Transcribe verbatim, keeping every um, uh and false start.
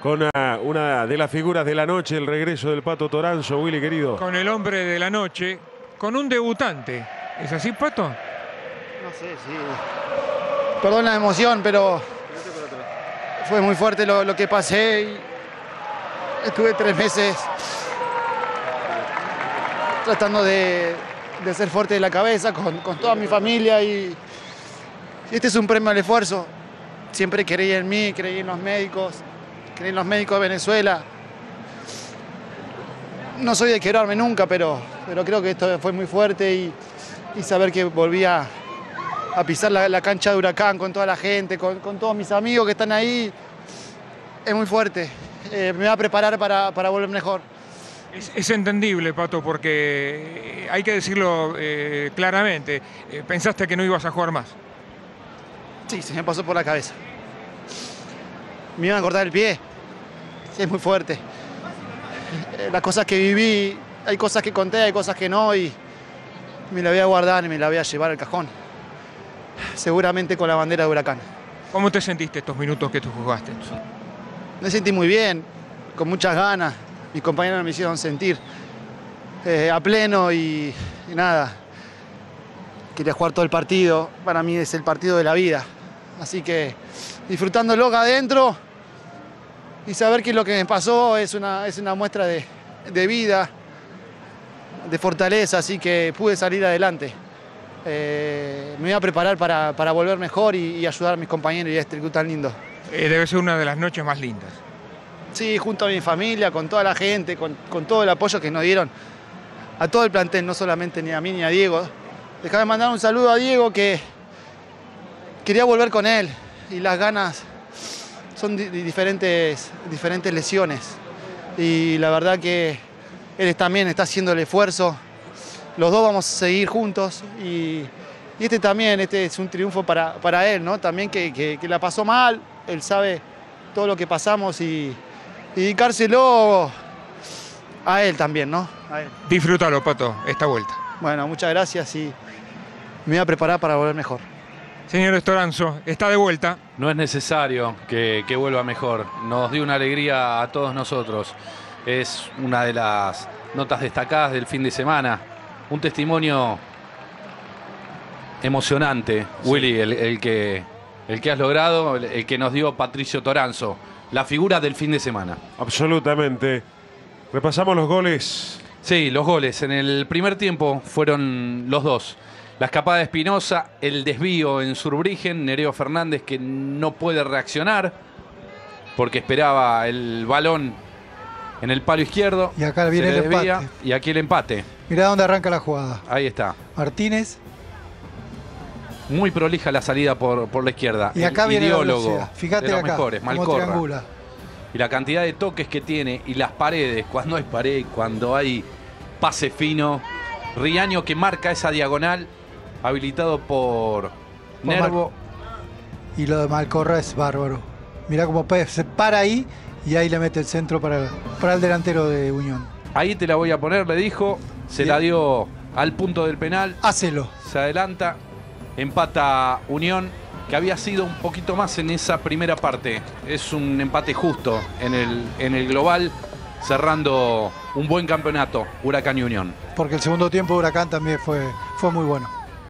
Con una, una de las figuras de la noche, el regreso del Pato Toranzo, Willy querido. Con el hombre de la noche, con un debutante. ¿Es así, Pato? No sé, sí. Perdón la emoción, pero fue muy fuerte lo, lo que pasé. Y estuve tres meses tratando de, de ser fuerte de la cabeza con, con toda mi familia. Y, y este es un premio al esfuerzo. Siempre creí en mí, creí en los médicos, creí en los médicos de Venezuela. No soy de quebrarme nunca, pero, pero creo que esto fue muy fuerte y, y saber que volví a, a pisar la, la cancha de Huracán con toda la gente, con, con todos mis amigos que están ahí, es muy fuerte. Eh, me va a preparar para, para volver mejor. Es, es entendible, Pato, porque hay que decirlo eh, claramente. Eh, pensaste que no ibas a jugar más. Sí, se me pasó por la cabeza. Me iban a cortar el pie. Sí, es muy fuerte. Las cosas que viví, hay cosas que conté, hay cosas que no, y me la voy a guardar y me la voy a llevar al cajón. Seguramente con la bandera de Huracán. ¿Cómo te sentiste estos minutos que tú jugaste? Me sentí muy bien, con muchas ganas. Mis compañeros me hicieron sentir eh, a pleno y, y nada. Quería jugar todo el partido. Para mí es el partido de la vida. Así que disfrutándolo acá adentro y saber que lo que me pasó es una, es una muestra de, de vida, de fortaleza, así que pude salir adelante. Eh, me voy a preparar para, para volver mejor y, y ayudar a mis compañeros y a este club tan lindo. Eh, debe ser una de las noches más lindas. Sí, junto a mi familia, con toda la gente, con, con todo el apoyo que nos dieron a todo el plantel, no solamente ni a mí ni a Diego. Déjame mandar un saludo a Diego que quería volver con él y las ganas son di diferentes, diferentes lesiones y la verdad que él también está haciendo el esfuerzo, los dos vamos a seguir juntos y, y este también, este es un triunfo para, para él, ¿no? También que, que, que la pasó mal, él sabe todo lo que pasamos y, y dedicárselo a él también, ¿no? A él. Disfrútalo, Pato, esta vuelta. Bueno, muchas gracias y me voy a preparar para volver mejor. Señor Toranzo, está de vuelta. No es necesario que, que vuelva mejor. Nos dio una alegría a todos nosotros. Es una de las notas destacadas del fin de semana. Un testimonio emocionante, sí. Willy, el, el, que, el que has logrado, el, el que nos dio Patricio Toranzo. La figura del fin de semana. Absolutamente. Repasamos los goles. Sí, los goles. En el primer tiempo fueron los dos. La escapada de Espinosa, el desvío en Surbrigen, Nereo Fernández que no puede reaccionar porque esperaba el balón en el palo izquierdo. Y acá viene el empate. Y aquí el empate. Mirá dónde arranca la jugada. Ahí está. Martínez. Muy prolija la salida por, por la izquierda. Y acá el viene ideólogo, la velocidad. Fíjate de los acá, mejores, Malcorra. Triangula. Y la cantidad de toques que tiene y las paredes, cuando hay pared, cuando hay pase fino. Riaño que marca esa diagonal, habilitado por, por Nervo. Mar... Y lo de Malcorra es bárbaro. Mirá cómo se para ahí y ahí le mete el centro para, para el delantero de Unión. Ahí te la voy a poner, le dijo. Se Bien. La dio al punto del penal. Hácelo. Se adelanta, empata Unión, que había sido un poquito más en esa primera parte. Es un empate justo en el, en el global, cerrando un buen campeonato Huracán y Unión. Porque el segundo tiempo de Huracán también fue, fue muy bueno.